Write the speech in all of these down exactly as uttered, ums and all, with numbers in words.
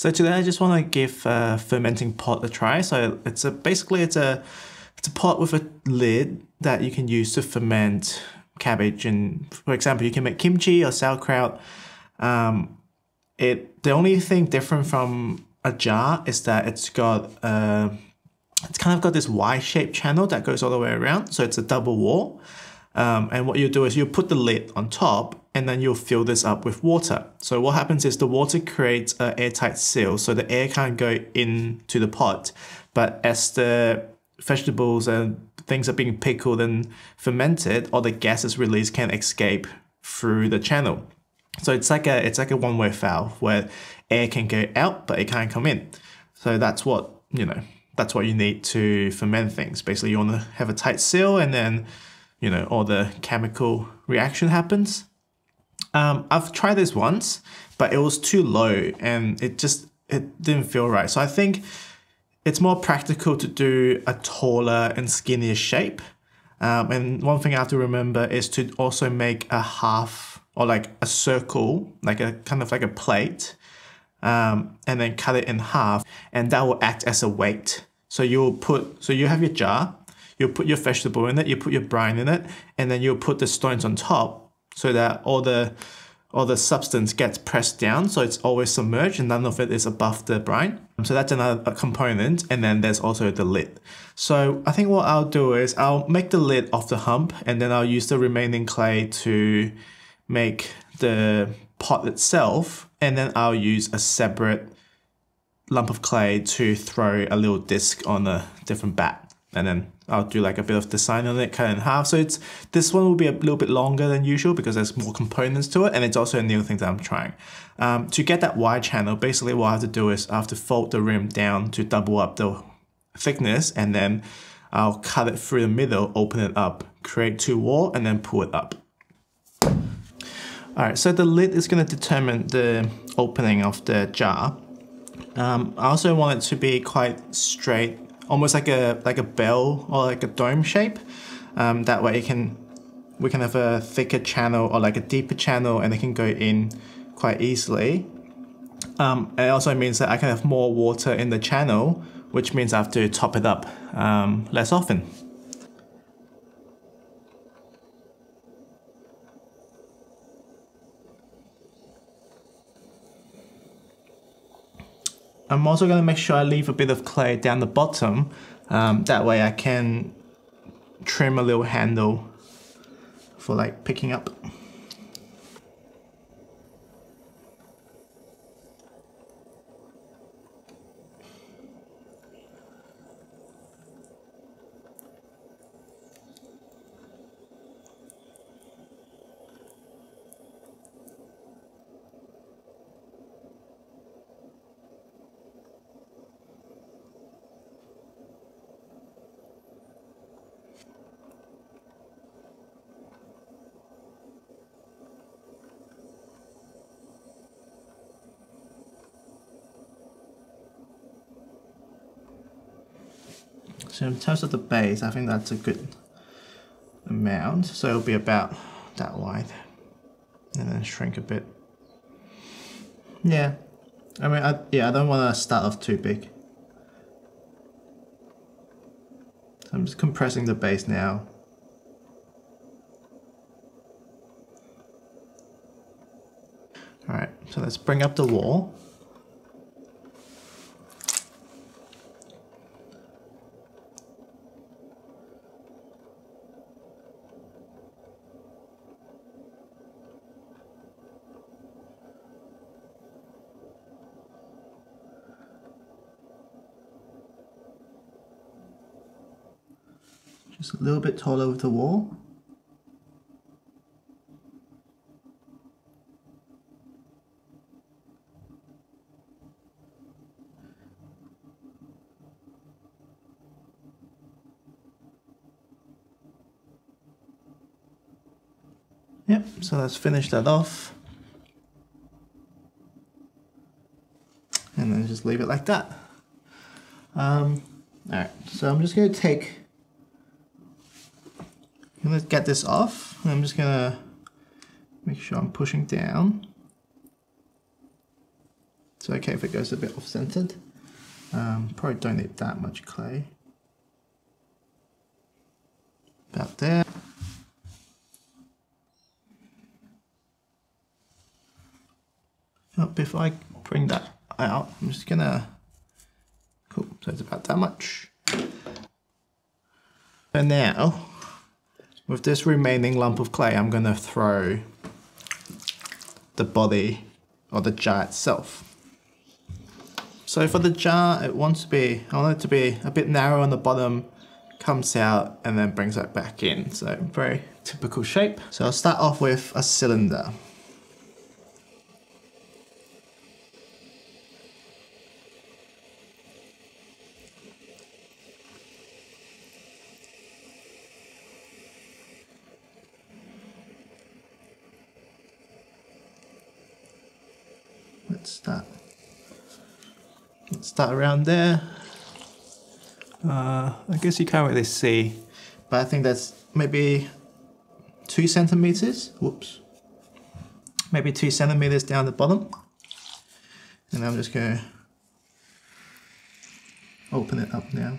So today I just want to give uh, fermenting pot a try. So it's a, basically it's a it's a pot with a lid that you can use to ferment cabbage. And for example, you can make kimchi or sauerkraut. Um, it the only thing different from a jar is that it's got uh, it's kind of got this Y-shaped channel that goes all the way around. So it's a double wall. Um, and what you do is you put the lid on top, and then you'll fill this up with water. So what happens is the water creates an airtight seal, so the air can't go into the pot. But as the vegetables and things are being pickled and fermented, all the gases released can escape through the channel. So it's like a it's like a one-way valve where air can go out, but it can't come in. So that's what you know. That's what you need to ferment things. Basically, you want to have a tight seal, and then you know all the chemical reaction happens. Um, I've tried this once, but it was too low and it just, it didn't feel right. So I think it's more practical to do a taller and skinnier shape. Um, and one thing I have to remember is to also make a half or like a circle, like a kind of like a plate, um, and then cut it in half, and that will act as a weight. So you'll put, so you have your jar, you'll put your vegetable in it, you put your brine in it, and then you'll put the stones on top, so that all the all the substance gets pressed down, so it's always submerged and none of it is above the brine. So that's another component, and then there's also the lid. So I think what I'll do is I'll make the lid off the hump, and then I'll use the remaining clay to make the pot itself, and then I'll use a separate lump of clay to throw a little disc on a different bat. And then I'll do like a bit of design on it, cut it in half. So it's this one will be a little bit longer than usual because there's more components to it, and it's also a new thing that I'm trying. Um, to get that wide channel, basically what I have to do is I have to fold the rim down to double up the thickness, and then I'll cut it through the middle, open it up, create two walls, and then pull it up. All right, so the lid is going to determine the opening of the jar. Um, I also want it to be quite straight, almost like a like a bell or like a dome shape. Um, that way it can we can have a thicker channel or like a deeper channel, and it can go in quite easily. Um, it also means that I can have more water in the channel, which means I have to top it up um, less often. I'm also going to make sure I leave a bit of clay down the bottom, um, that way I can trim a little handle for like picking up. So in terms of the base, I think that's a good amount. So it'll be about that wide, and then shrink a bit. Yeah, I mean, I, yeah, I don't want to start off too big. So I'm just compressing the base now. All right, so let's bring up the wall. Just a little bit taller with the wall. Yep, so let's finish that off. And then just leave it like that. Um, all right, so I'm just gonna take I'm gonna get this off, and I'm just gonna make sure I'm pushing down. It's okay if it goes a bit off-centered. Um, probably don't need that much clay. About there. Up if I bring that out, I'm just gonna, cool, so it's about that much. And now, with this remaining lump of clay, I'm gonna throw the body or the jar itself. So for the jar, it wants to be, I want it to be a bit narrow on the bottom, comes out and then brings that back in. So very typical shape. So I'll start off with a cylinder. Let's start. Let's start around there. Uh, I guess you can't really see, but I think that's maybe two centimeters. Whoops. Maybe two centimeters down the bottom, and I'm just gonna open it up now.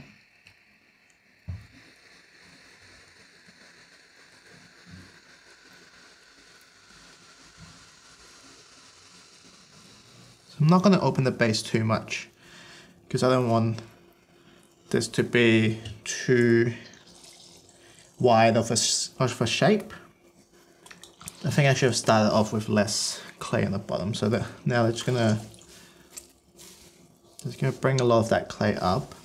I'm not going to open the base too much because I don't want this to be too wide of a, of a shape. I think I should have started off with less clay on the bottom, so that now it's going to it's going to bring a lot of that clay up.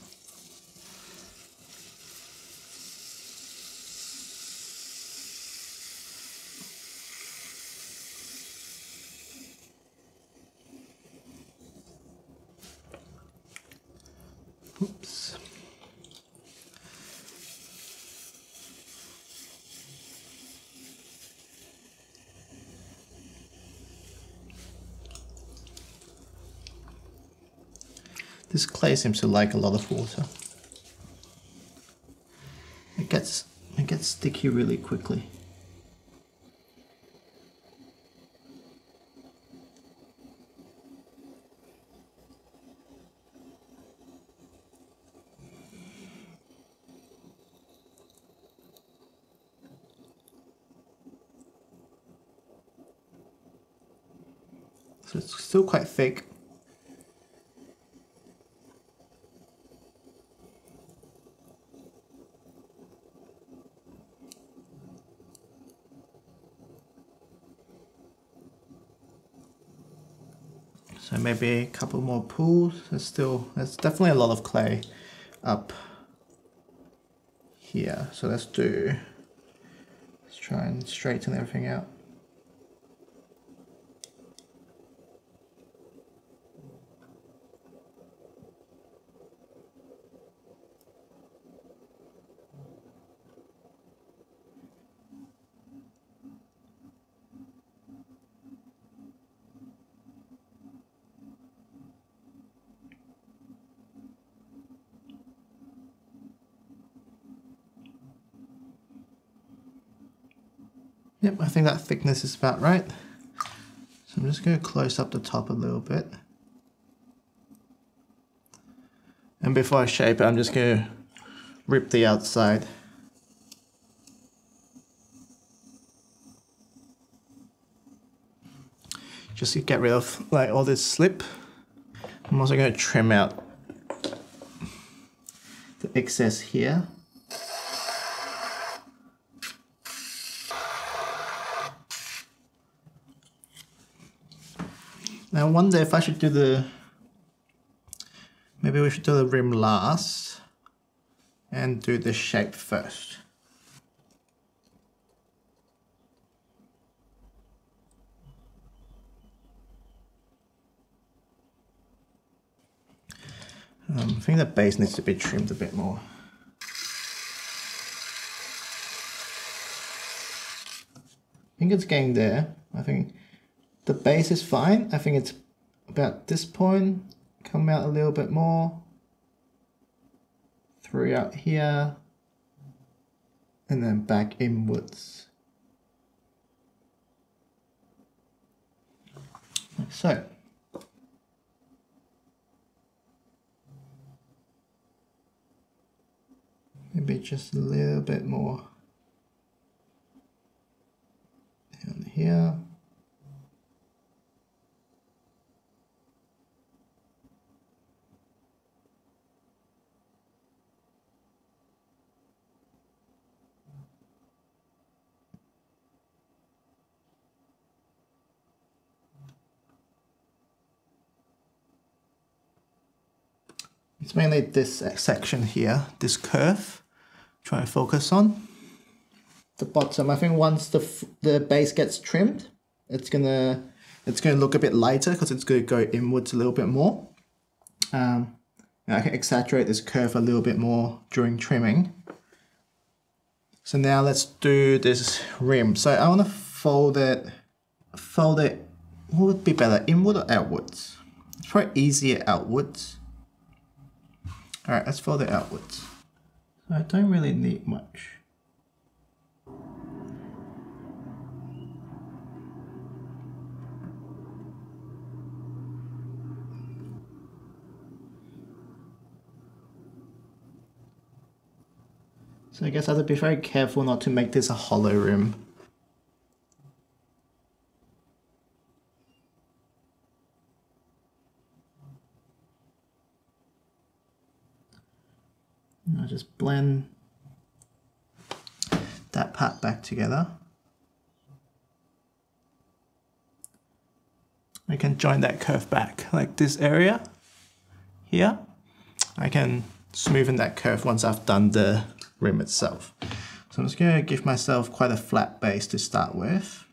Oops. This clay seems to like a lot of water. It gets it gets sticky really quickly. So it's still quite thick. So maybe a couple more pulls. There's still, there's definitely a lot of clay up here. So let's do, let's try and straighten everything out. Yep, I think that thickness is about right. So I'm just going to close up the top a little bit. And before I shape it, I'm just going to rip the outside. Just to get rid of like all this slip. I'm also going to trim out the excess here. Now I wonder if I should do the, maybe we should do the rim last and do the shape first. Um, I think the base needs to be trimmed a bit more. I think it's getting there. I think the base is fine. I think it's about this point. Come out a little bit more. Through out here. And then back inwards. Like so. maybe just a little bit more down here. It's mainly this section here, this curve, try to focus on. The bottom, I think once the, the base gets trimmed, it's gonna, it's gonna look a bit lighter because it's gonna go inwards a little bit more. Um, I can exaggerate this curve a little bit more during trimming. So now let's do this rim. So I wanna fold it, fold it, what would be better, inward or outwards? It's probably easier outwards. All right, let's fold it outwards. So I don't really need much. So I guess I have to be very careful not to make this a hollow rim. I'll just blend that part back together. I can join that curve back, like this area here. I can smoothen that curve once I've done the rim itself. So I'm just going to give myself quite a flat base to start with.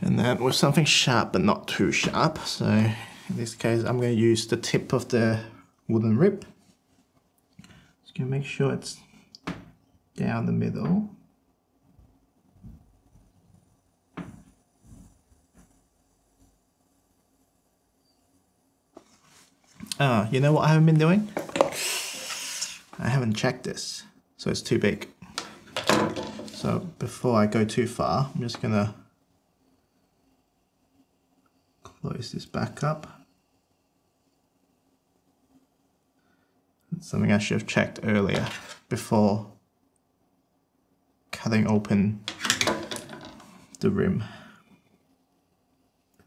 And then with something sharp but not too sharp. So in this case, I'm going to use the tip of the wooden rib. Make sure it's down the middle. Ah, you know what I haven't been doing? I haven't checked this, so it's too big. So before I go too far, I'm just gonna close this back up. Something I should have checked earlier before cutting open the rim.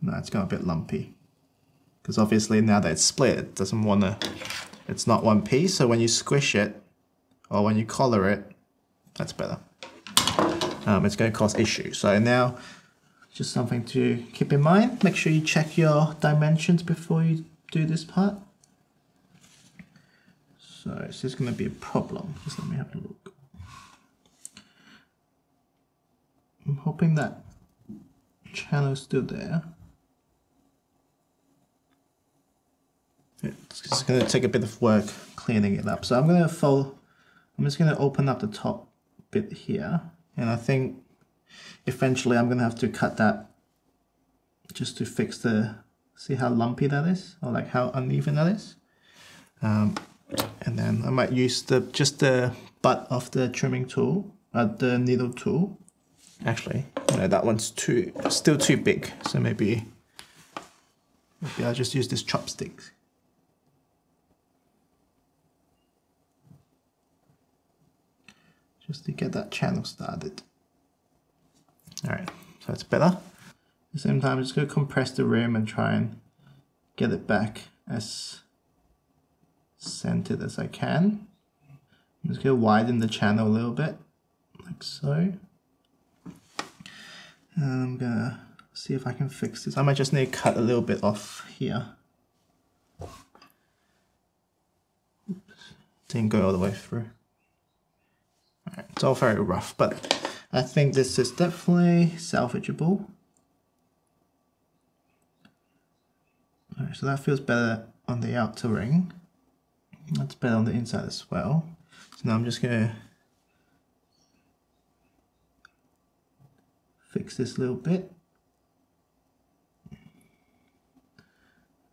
Now it's got a bit lumpy because obviously now that it's split, it doesn't want to, it's not one piece. So when you squish it or when you collar it, that's better. Um, it's going to cause issues. So now just something to keep in mind. Make sure you check your dimensions before you do this part. So this is going to be a problem. Just let me have a look. I'm hoping that channel is still there. It's going to take a bit of work cleaning it up. So I'm going to fold. I'm just going to open up the top bit here, and I think eventually I'm going to have to cut that just to fix the. See how lumpy that is, or like how uneven that is. Um, And then I might use the just the butt of the trimming tool, uh, the needle tool. Actually, no, that one's too still too big. So maybe, maybe I'll just use this chopstick. Just to get that channel started. All right, so that's better. At the same time, I'm just going to compress the rim and try and get it back as centered as I can. I'm just going to widen the channel a little bit, like so. And I'm going to see if I can fix this. I might just need to cut a little bit off here. Oops. Didn't go all the way through. All right, it's all very rough, but I think this is definitely salvageable. All right, so that feels better on the outer ring. That's better on the inside as well. So now I'm just going to fix this little bit.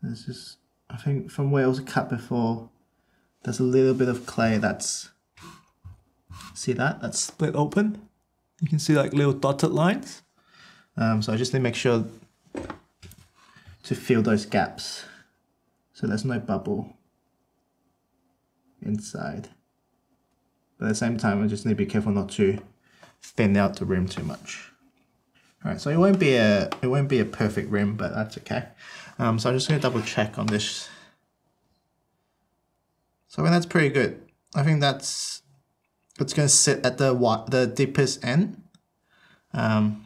This is, I think from where I was cut before, there's a little bit of clay that's, see that? That's split open. You can see like little dotted lines. Um, so I just need to make sure to fill those gaps so there's no bubble inside. But at the same time, I just need to be careful not to thin out the rim too much. All right, so it won't be a it won't be a perfect rim, but that's okay. Um, so I'm just gonna double check on this. So I think that's pretty good. I think that's it's gonna sit at the the deepest end, um,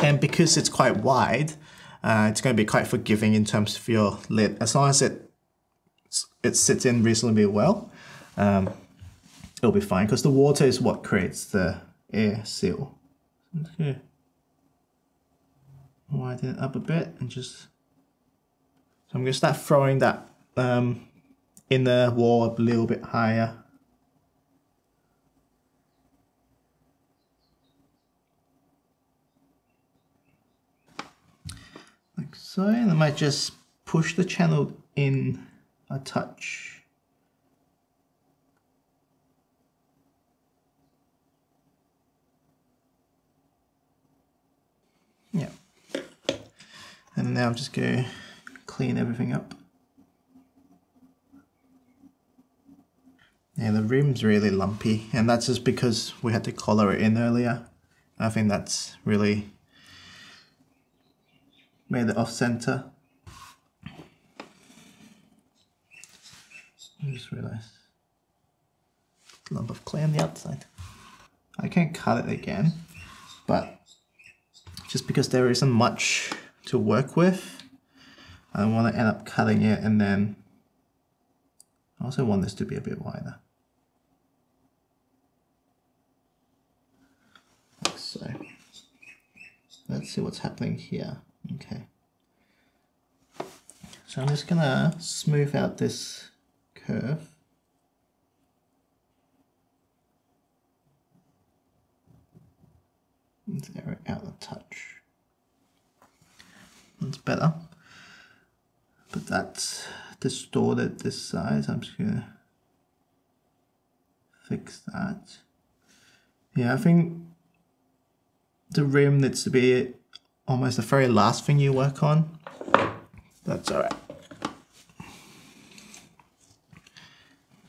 and because it's quite wide, uh, it's gonna be quite forgiving in terms of your lid, as long as it it sits in reasonably well. Um, it'll be fine because the water is what creates the air seal. Okay. Widen it up a bit and just, so I'm gonna start throwing that um, inner wall up a little bit higher. Like so, and I might just push the channel in a touch. Yeah, and now I'm just going to clean everything up. Yeah, the rim's really lumpy, and that's just because we had to color it in earlier. I think that's really made it off-center. I just realised a lump of clay on the outside. I can cut it again, but just because there isn't much to work with, I don't want to end up cutting it, and then I also want this to be a bit wider. Like so. Let's see what's happening here. Okay. So I'm just gonna smooth out this curve. Let's air it out a touch. That's better. But that's distorted this side. I'm just gonna fix that. Yeah, I think the rim needs to be almost the very last thing you work on. That's alright.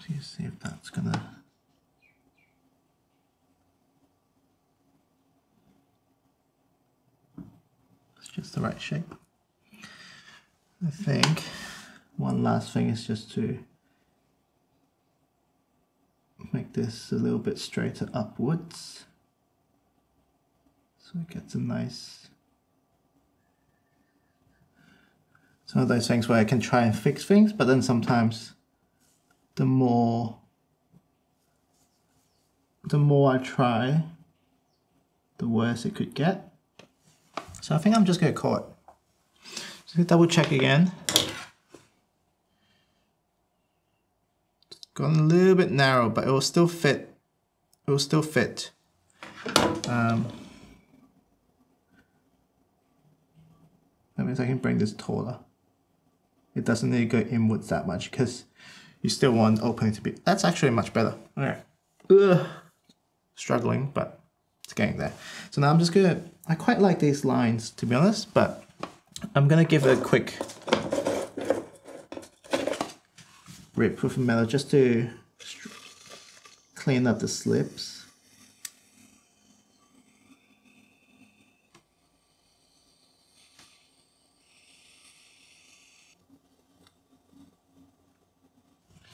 Let's see if that's gonna just the right shape. I think one last thing is just to make this a little bit straighter upwards, so it gets a nice, it's one of those things where I can try and fix things, but then sometimes the more the more I try, the worse it could get. So I think I'm just going to call it. Just going to double check again. It's gone a little bit narrow, but it will still fit. It will still fit. Um, that means I can bring this taller. It doesn't need to go inwards that much because you still want opening to be. That's actually much better. Okay. Ugh. Struggling, but it's getting there. So now I'm just gonna, I quite like these lines to be honest, but I'm gonna give it a quick rip with a mallet just to clean up the slips.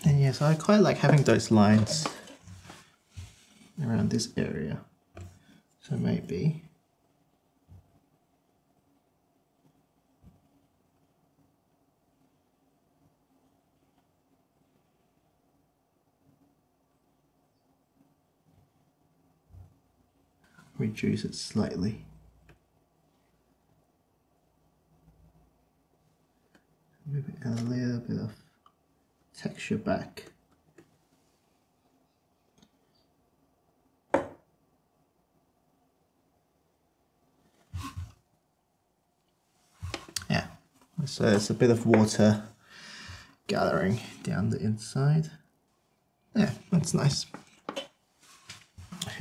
And yeah, so I quite like having those lines around this area. So maybe reduce it slightly. Maybe add a little bit of texture back. So there's a bit of water gathering down the inside. Yeah, that's nice.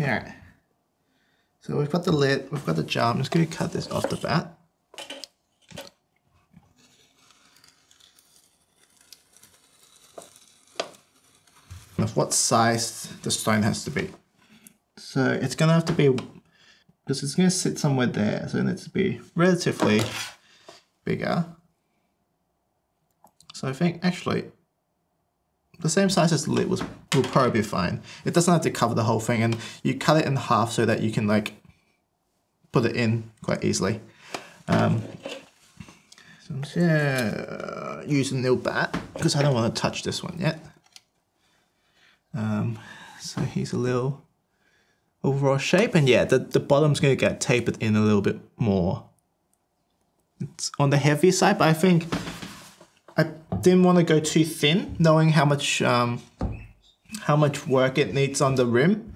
Alright, so we've got the lid, we've got the jar. I'm just going to cut this off the bat. Of what size the stone has to be. So it's going to have to be, because it's going to sit somewhere there, so it needs to be relatively bigger. So I think actually the same size as the lid was, will probably be fine. It doesn't have to cover the whole thing, and you cut it in half so that you can like put it in quite easily. Um, so I'm just gonna use a nail bat because I don't want to touch this one yet. Um, so here's a little overall shape, and yeah, the, the bottom's going to get tapered in a little bit more. It's on the heavy side, but I think I didn't want to go too thin, knowing how much um, how much work it needs on the rim.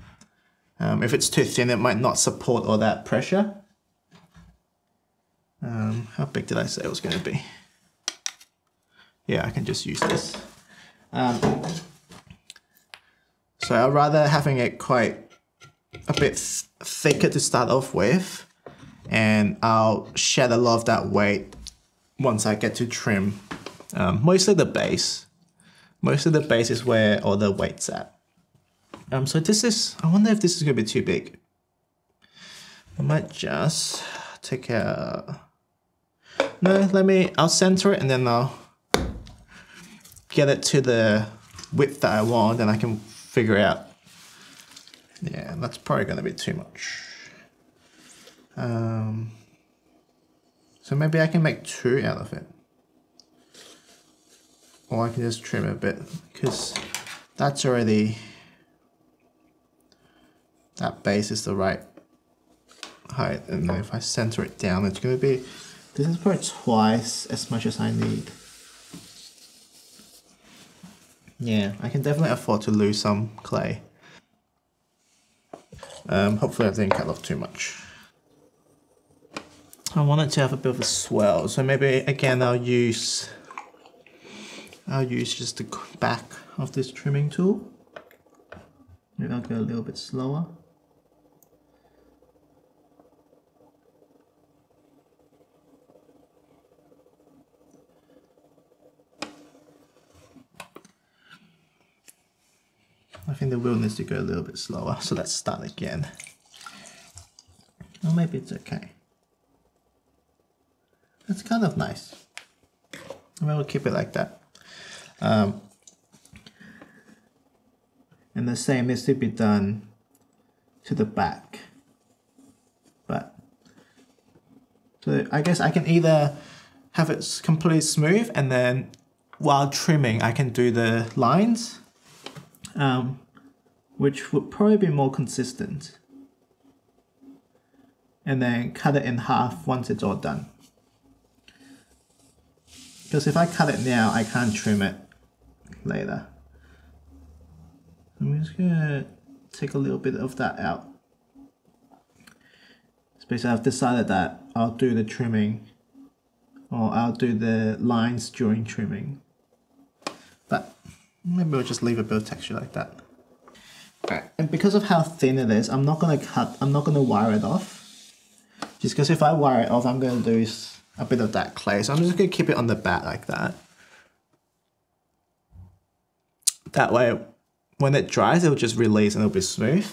Um, if it's too thin, it might not support all that pressure. Um, how big did I say it was going to be? Yeah, I can just use this. Um, so I'd rather having it quite a bit th- thicker to start off with, and I'll shed a lot of that weight once I get to trim. Um, mostly the base. Mostly the base is where all the weight's at. Um, so this is, I wonder if this is going to be too big. I might just take a, no, let me, I'll center it and then I'll get it to the width that I want, and I can figure out. Yeah, that's probably going to be too much. Um, so maybe I can make two out of it. Or I can just trim it a bit, because that's already, that base is the right height. And if I center it down, it's going to be, this is probably twice as much as I need. Yeah, I can definitely afford to lose some clay. Um, hopefully I didn't cut off too much. I want it to have a bit of a swell, so maybe again I'll use I'll use just the back of this trimming tool. Maybe I'll go a little bit slower. I think the wheel needs to go a little bit slower, so let's start again. Or maybe it's okay. That's kind of nice. I mean, we'll keep it like that. Um, and the same needs to be done to the back. But so I guess I can either have it completely smooth, and then while trimming I can do the lines. Um, which would probably be more consistent, and then cut it in half once it's all done. Because if I cut it now, I can't trim it later. I'm just gonna take a little bit of that out. So basically I've decided that I'll do the trimming, or I'll do the lines during trimming. But maybe we'll just leave a bit of texture like that. Right. And because of how thin it is, I'm not going to cut, I'm not going to wire it off. Just because if I wire it off, I'm going to lose a bit of that clay. So I'm just going to keep it on the back like that. That way, when it dries, it'll just release and it'll be smooth.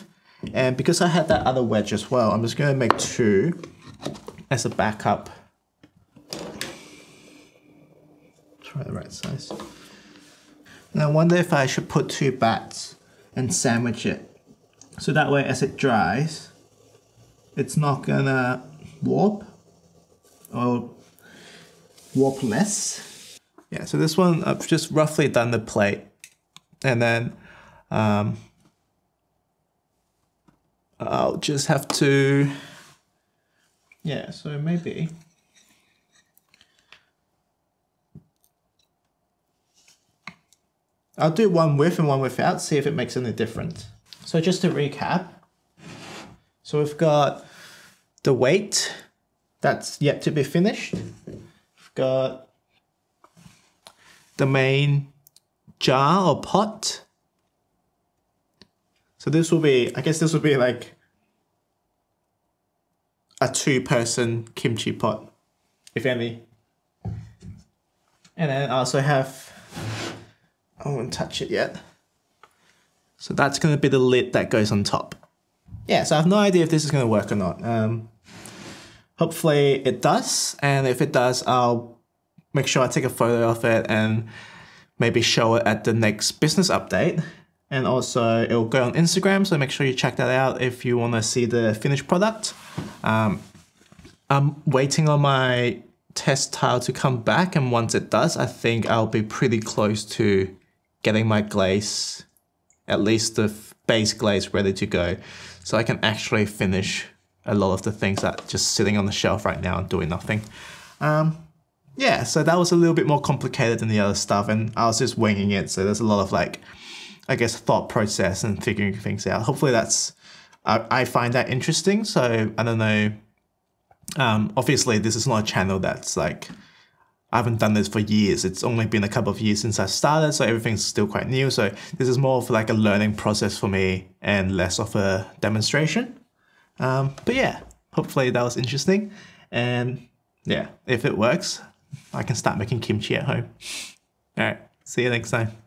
And because I had that other wedge as well, I'm just going to make two as a backup. Try the right size. And I wonder if I should put two bats and sandwich it. So that way as it dries, it's not gonna warp, or warp less. Yeah, so this one, I've just roughly done the plate. And then um, I'll just have to, yeah, so maybe I'll do one with and one without, see if it makes any difference. So just to recap, so we've got the weight that's yet to be finished. We've got the main jar or pot. So this will be, I guess this will be like a two-person kimchi pot, if any. And then I also have, I won't touch it yet. So that's going to be the lid that goes on top. Yeah, so I have no idea if this is going to work or not. Um, hopefully it does, and if it does, I'll make sure I take a photo of it and maybe show it at the next business update. And also it will go on Instagram, so make sure you check that out if you want to see the finished product. Um, I'm waiting on my test tile to come back, and once it does, I think I'll be pretty close to getting my glaze, at least the base glaze, ready to go, so I can actually finish a lot of the things that are just sitting on the shelf right now and doing nothing. Um, yeah, so that was a little bit more complicated than the other stuff, and I was just winging it, so there's a lot of, like, I guess, thought process and figuring things out. Hopefully that's, I, I find that interesting, so I don't know. Um, obviously this is not a channel that's like, I haven't done this for years. It's only been a couple of years since I started, so everything's still quite new. So this is more of like a learning process for me and less of a demonstration. Um, but yeah, hopefully that was interesting. And yeah, if it works, I can start making kimchi at home. All right, see you next time.